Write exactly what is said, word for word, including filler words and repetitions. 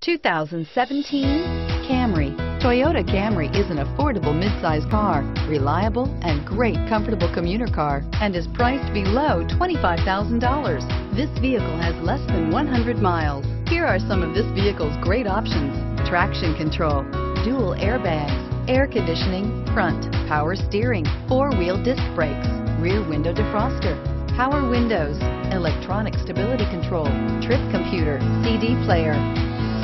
two thousand seventeen Camry. Toyota Camry is an affordable midsize car, reliable and great comfortable commuter car, and is priced below twenty-five thousand dollars. This vehicle has less than one hundred miles. Here are some of this vehicle's great options: traction control, dual airbags, air conditioning, front, power steering, four-wheel disc brakes, rear window defroster, power windows, electronic stability control, trip computer, C D player.